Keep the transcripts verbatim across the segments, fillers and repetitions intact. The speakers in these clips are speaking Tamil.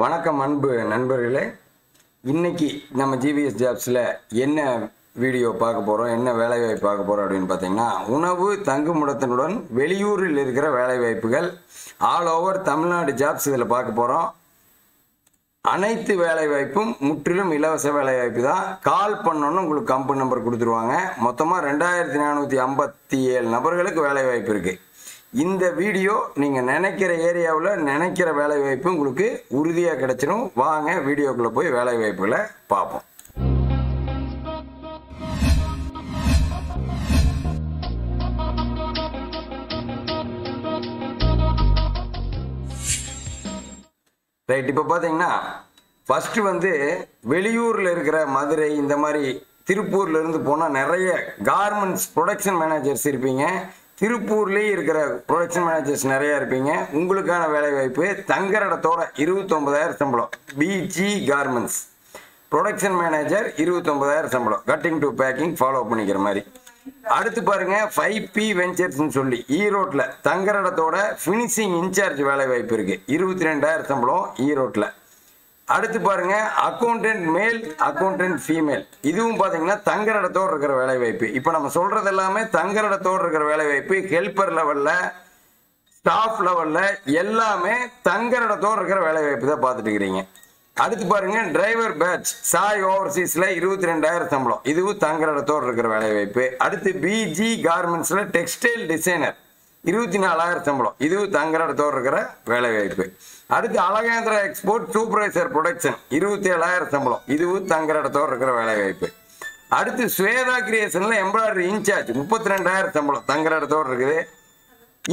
வணக்கம் அன்பு நண்பர்களே, இன்னைக்கு நம்ம ஜிவிஎஸ் ஜாப்ஸில் என்ன வீடியோ பார்க்க போகிறோம், என்ன வேலைவாய்ப்பு பார்க்க போகிறோம் அப்படின்னு பார்த்தீங்கன்னா, உணவு தங்குமிடத்தினுடன் வெளியூரில் இருக்கிற வேலைவாய்ப்புகள் ஆல் ஓவர் தமிழ்நாடு ஜாப்ஸ் இதில் பார்க்க போகிறோம். அனைத்து வேலைவாய்ப்பும் முற்றிலும் இலவச வேலைவாய்ப்பு தான். கால் பண்ணோன்னு உங்களுக்கு கம்பெனி நம்பர் கொடுத்துருவாங்க. மொத்தமாக ரெண்டாயிரத்தி நானூற்றி ஐம்பத்தி ஏழு நபர்களுக்கு வேலைவாய்ப்பு இருக்குது. இந்த வீடியோ நீங்கள் நினைக்கிற ஏரியாவில் நினைக்கிற வேலைவாய்ப்பு உங்களுக்கு உறுதியாக கிடைச்சிடும். வாங்க வீடியோக்குள்ளே போய் வேலைவாய்ப்புகளை பார்ப்போம். ரைட், இப்போ பார்த்தீங்கன்னா ஃபஸ்ட்டு வந்து வெளியூரில் இருக்கிற மதுரை, இந்த மாதிரி திருப்பூர்லேருந்து போனால் நிறைய கார்மெண்ட்ஸ் ப்ரொடக்ஷன் மேனேஜர்ஸ் இருப்பீங்க. திருப்பூர்லேயே இருக்கிற ப்ரொடக்ஷன் மேனேஜர்ஸ் நிறையா இருப்பீங்க. உங்களுக்கான வேலைவாய்ப்பு தங்குற இடத்தோட இருபத்தொம்பதாயிரம் சம்பளம். பிஜி கார்மெண்ட்ஸ் ப்ரொடக்ஷன் மேனேஜர் இருபத்தொம்பதாயிரம் சம்பளம், கட்டிங் டு பேக்கிங் ஃபாலோ பண்ணிக்கிற மாதிரி. அடுத்து பாருங்கள், ஃபைவ் பி வெஞ்சர்ஸ்ன்னு சொல்லி ஈரோட்டில் தங்குற இடத்தோட ஃபினிஷிங் இன்சார்ஜ் வேலைவாய்ப்பு இருக்குது, இருபத்தி ரெண்டாயிரம் சம்பளம் ஈரோட்டில். அடுத்து பாருங்கள், அக்கௌண்டன்ட் மேல் அக்கௌண்டன்ட் ஃபீமேல், இதுவும் பார்த்தீங்கன்னா தங்குற இடத்தோடு இருக்கிற வேலைவாய்ப்பு. இப்போ நம்ம சொல்கிறது எல்லாமே தங்குற இடத்தோடு இருக்கிற வேலைவாய்ப்பு. ஹெல்பர் லெவலில், ஸ்டாஃப் லெவலில் எல்லாமே தங்குற இடத்தோடு இருக்கிற வேலைவாய்ப்பு தான் பார்த்துட்டு இருக்கிறீங்க. அடுத்து பாருங்கள், டிரைவர் பேட்ச் சாய் ஓவர்சீஸில் இருபத்தி ரெண்டாயிரம் சம்பளம், இதுவும் தங்குற இடத்தோடு இருக்கிற வேலைவாய்ப்பு. அடுத்து பிஜி கார்மெண்ட்ஸில் டெக்ஸ்டைல் டிசைனர் இருபத்தி நாலாயிரம் சம்பளம், இதுவும் தங்குற இடத்தோடு இருக்கிற வேலைவாய்ப்பு. அடுத்து அழகேந்திரா எக்ஸ்போர்ட் சூப்பர்வைசர் ப்ரொடக்ஷன் இருபத்தி ஏழாயிரம் சம்பளம், இதுவும் தங்குற இடத்தோடு இருக்கிற வேலைவாய்ப்பு. அடுத்து ஸ்வேதா கிரியேஷனில் எம்ப்ராய்டரி இன்சார்ஜ் முப்பத்தி ரெண்டாயிரம் சம்பளம், தங்குற இடத்தோடு இருக்குது.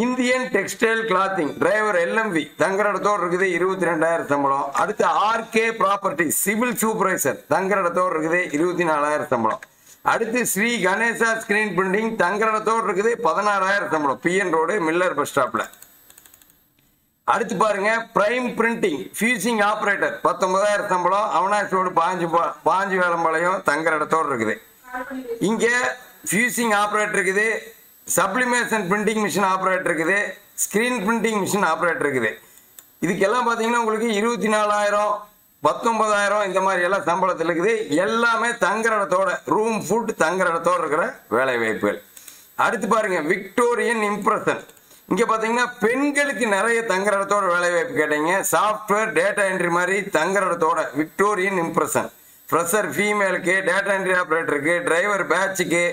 Indian textile clothing driver LMV தங்குற இடத்தோடு இருக்குது, இருபத்தி ரெண்டாயிரம் சம்பளம். அடுத்து ஆர்கே ப்ராப்பர்ட்டி சிவில் சூப்பர்வைசர் தங்குற இடத்தோடு இருக்குது, இருபத்தி நாலாயிரம் சம்பளம். அடுத்து ஸ்ரீ கணேசா ஸ்கிரீன் பிரிண்டிங் தங்குற இடத்தோடு இருக்குது, பதினாறாயிரம் சம்பளம், பிஎன் ரோடு மில்லர் பஸ் ஸ்டாப்பில். அடுத்து பாருங்க, பிரைம் பிரிண்டிங் ஃபியூசிங் ஆப்ரேட்டர் பத்தொன்பதாயிரம் சம்பளம், அவனாசி ரோடு பாஞ்சு பாஞ்சு வேலம்பாளையம் தங்குற இடத்தோடு இருக்குது. இங்கே ஃபியூசிங் ஆப்ரேட்டர் இருக்குது, சப்ளிமேஷன் பிரிண்டிங் மிஷின் ஆப்ரேட்டர் இருக்குது, ஸ்கிரீன் பிரிண்டிங் மிஷின் ஆப்ரேட்டர் இருக்குது. இதுக்கெல்லாம் பார்த்தீங்கன்னா உங்களுக்கு இருபத்தி நாலாயிரம் பத்தொன்பதாயிரம் இந்த மாதிரி எல்லாம் சம்பளத்தில் இருக்குது. எல்லாமே தங்குற இடத்தோட ரூம் ஃபுட் தங்குற இடத்தோடு இருக்கிற வேலைவாய்ப்புகள். அடுத்து பாருங்கள், விக்டோரியன் இம்ப்ரெஷன், இங்கே பார்த்தீங்கன்னா பெண்களுக்கு நிறைய தங்குற இடத்தோட வேலைவாய்ப்பு கேட்டீங்க. சாஃப்ட்வேர் டேட்டா என்ட்ரி மாதிரி தங்குற இடத்தோட விக்டோரியன் இம்ப்ரெஷன், ஃப்ரெஷர் ஃபீமேலுக்கு, டேட்டா என்ட்ரி ஆப்ரேட்டருக்கு, டிரைவர் பேட்சுக்கு,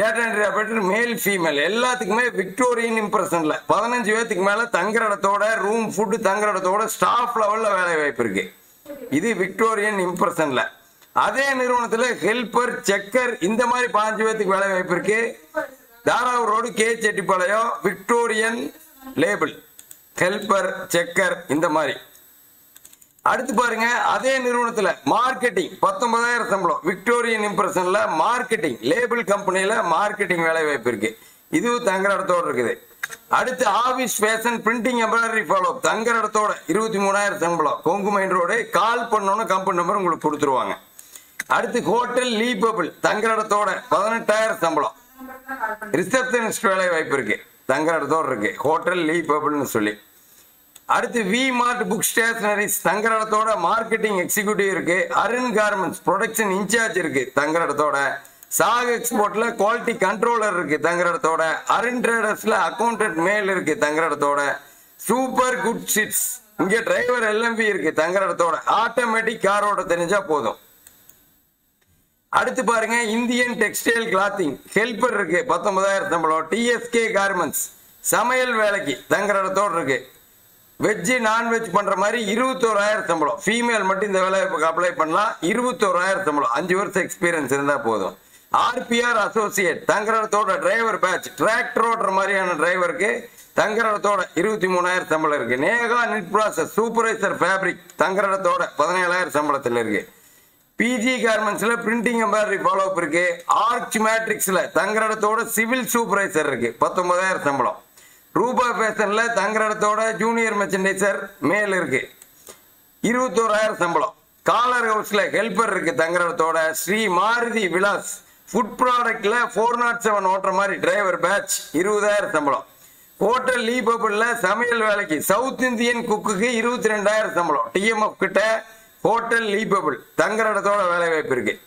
data entry operator male female எல்லாத்துக்குமே விக்டோரியன் இம்ப்ரெஷனில் பதினஞ்சு பேத்துக்கு மேலே தங்குற இடத்தோட ரூம் ஃபுட்டு தங்குற இடத்தோட ஸ்டாஃப் லெவலில் வேலைவாய்ப்பு இருக்குது. இது விக்டோரியன் இம்ப்ரெஷனில். அதே நிறுவனத்தில் ஹெல்பர், செக்கர் இந்த மாதிரி பாஞ்சு பேத்துக்கு வேலைவாய்ப்பு இருக்குது. Tharavur road K Chettipalayam Victorian label helper checker இந்த மாதிரி. அடுத்து பாருங்க, அதே நிறுவனத்தில் மார்க்கெட்டிங் பத்தொன்பதாயிரம் சம்பளம், விக்டோரியன் இம்ப்ரெஷனில் மார்க்கெட்டிங் லேபிள் கம்பெனியில் மார்க்கெட்டிங் வேலைவாய்ப்பு இருக்குது, இதுவும் தங்குற இடத்தோடு இருக்குது. அடுத்து office fashion printing embroidery follow தங்குற இடத்தோட இருபத்தி மூணாயிரம் சம்பளம், கொங்கு மைண்ட் ரோடு. கால் பண்ணோன்னு கம்பெனி நம்பர் உங்களுக்கு கொடுத்துருவாங்க. அடுத்து ஹோட்டல் லீ பபிள் தங்குற இடத்தோட பதினெட்டாயிரம் சம்பளம், ரிசப்ஷனிஸ்ட் வேலை வாய்ப்பு இருக்கு, தங்குற இடத்தோடு இருக்கு, ஹோட்டல் லீ பபிள்னு சொல்லி. அடுத்து வி மார்ட் புக் ஸ்டேஷனரிஸ் தங்குற இடத்தோட மார்க்கெட்டிங் எக்ஸிக்யூட்டிவ் இருக்கு, அருண் கார்மெண்ட்ஸ் ப்ரொடக்ஷன் இன்சார்ஜ் இருக்கு தங்குற இடத்தோட, சாக் எக்ஸ்போர்ட்ல குவாலிட்டி கண்ட்ரோலர் இருக்கு தங்குற இடத்தோட, அருண் ட்ரேடர்ஸ்ல அக்கௌண்டன்ட் மேல் இருக்கு தங்குற இடத்தோட, சூப்பர் குட் ஷிட்ஸ் இங்க டிரைவர் எல்எம்பி இருக்கு தங்குற இடத்தோட, ஆட்டோமேட்டிக் காரோட தெரிஞ்சா போதும். அடுத்து பாருங்க, இந்தியன் டெக்ஸ்டைல் கிளாத்திங் ஹெல்பர் இருக்கு பத்தொன்பதாயிரம் சம்பளம், டிஎஸ்கே கார்மெண்ட்ஸ் சமையல் வேலைக்கு தங்குற இடத்தோடு இருக்கு, வெஜ்ஜு நான்வெஜ் பண்ற மாதிரி இருபத்தோராயிரம் சம்பளம், ஃபீமேல் மட்டும் இந்த வேலைக்கு அப்ளை பண்ணலாம், இருபத்தோராயிரம் சம்பளம், அஞ்சு வருஷம் எக்ஸ்பீரியன்ஸ் இருந்தா போதும். ஆர்பிஆர் அசோசியேட் தங்குற இடத்தோட டிரைவர் பேட்ச் டிராக்டர் ஓட்டுற மாதிரியான டிரைவருக்கு தங்குற இடத்தோட இருபத்தி மூணாயிரம் சம்பளம் இருக்கு. Neha knit process supervisor fabric தங்குற இடத்தோட பதினேழாயிரம் சம்பளத்தில் இருக்கு. பிஜி கார்மெண்ட்ஸ்ல பிரிண்டிங் எம்ப்ராய்டரி ஃபாலோ அப் இருக்கு. ஆர்ச் மேட்ரிக்ஸ்ல தங்குற இடத்தோட சிவில் சூப்பர்வைசர் இருக்கு பத்தொன்பதாயிரம் சம்பளம். ரூபா ஃபேஷன்ல தங்குற இடத்தோட ஜூனியர் மெர்ச்சன்டைசர் மேல் இருக்கு, இருபத்தோராயிரம் சம்பளம். காலர் ஹவுஸ்ல ஹெல்பர் இருக்கு தங்குற இடத்தோட. ஸ்ரீ மாருதி விலாஸ் ஃபுட் ப்ராடக்ட்ல ஃபோர் நாட் செவன் ஓட்டுற மாதிரி டிரைவர் பேட்ச் இருபதாயிரம் சம்பளம். Hotel Lipa, Samuel Valaki, South Indian Kukuki, Ruth and Dire Samolo, T M of Kita, Hotel Lipa, Tangarada Valley Brigade.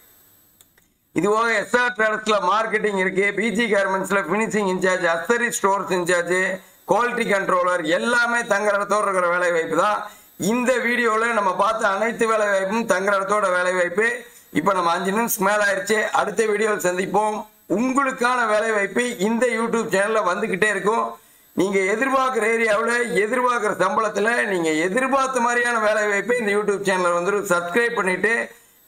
This was S R Traders marketing, P G Garments, finishing in charge, Asari stores in charge, quality controller, Yellame, Tangarada Valley Vapida. In the video, we will see the Valley Vape, Tangarada Valley Vape, Ipanamangin, Smell Arche, Arte videos and the poem, Ungulkana Valley Vape, in the YouTube channel of Andikitergo. நீங்க எதிர்பார்க்குற ஏரியாவுல எதிர்பார்க்குற சம்பளத்துல நீங்க எதிர்பார்த்த மாதிரியான வேலை வாய்ப்பை இந்த YouTube சேனல்ல வந்து subscribe பண்ணிட்டு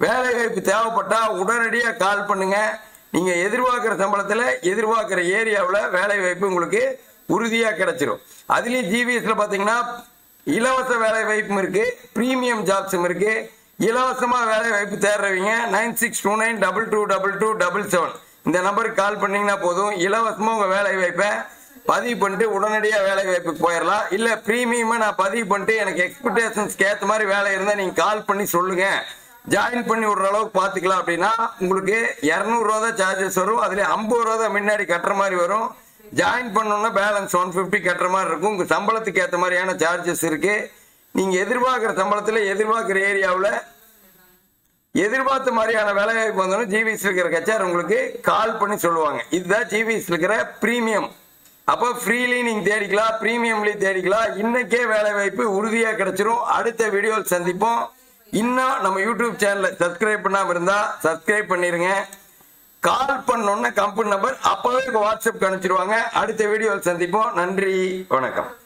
வேலை வாய்ப்பு தேவைப்பட்டா உடனடியா கால் பண்ணுங்க நீங்க எதிர்பார்க்குற சம்பளத்துல எதிர்பார்க்குற ஏரியாவுல வேலை வாய்ப்பு உங்களுக்கு உறுதியா கிடைச்சிரும் அதுல ஜிவிஎஸ்ல பாத்தீங்கன்னா இலவச வேலை வாய்ப்பும் இருக்கு பிரீமியம் ஜாப்ஸும் இருக்கு இலவசமா வேலை வாய்ப்பு தேடுறவங்க nine six two nine two two two two seven இந்த நம்பருக்கு கால் பண்ணீங்கன்னா போதும் இலவசமா உங்க வேலை வாய்ப்பை Padi Punte wouldn't a Valley Puerla, Illa Premium and a Padi Punte and expectations Cathmari Valley and then in Kal Puni Sulga, Giant Puni Uralok Pathikla Pina, Mulke, Yarnu Roda charges Soro, other Ambura the Midnight Catramari Vero, Giant Punona balance one fifty Catramar, Sambala Cathamariana charges Sirke, Ning Yedribak or Sambalatele, Yedribak area. எதிர்பார்த்த the Mariana Valley Bono, G V Slicker Catcher, Mulke, Kal Puni Sulwang. Is that G V Slicker Premium? Upper free leaning theoryla, premiumly theoryla, in the cave Urudia Kachro, Aditha video Sandipo, Inna, Nama YouTube channel, subscribe Navaranda, subscribe Paniranga, call Panona, company number, upper WhatsApp Kanchuanga, Aditha video Sandipo, Nandri, Onakam.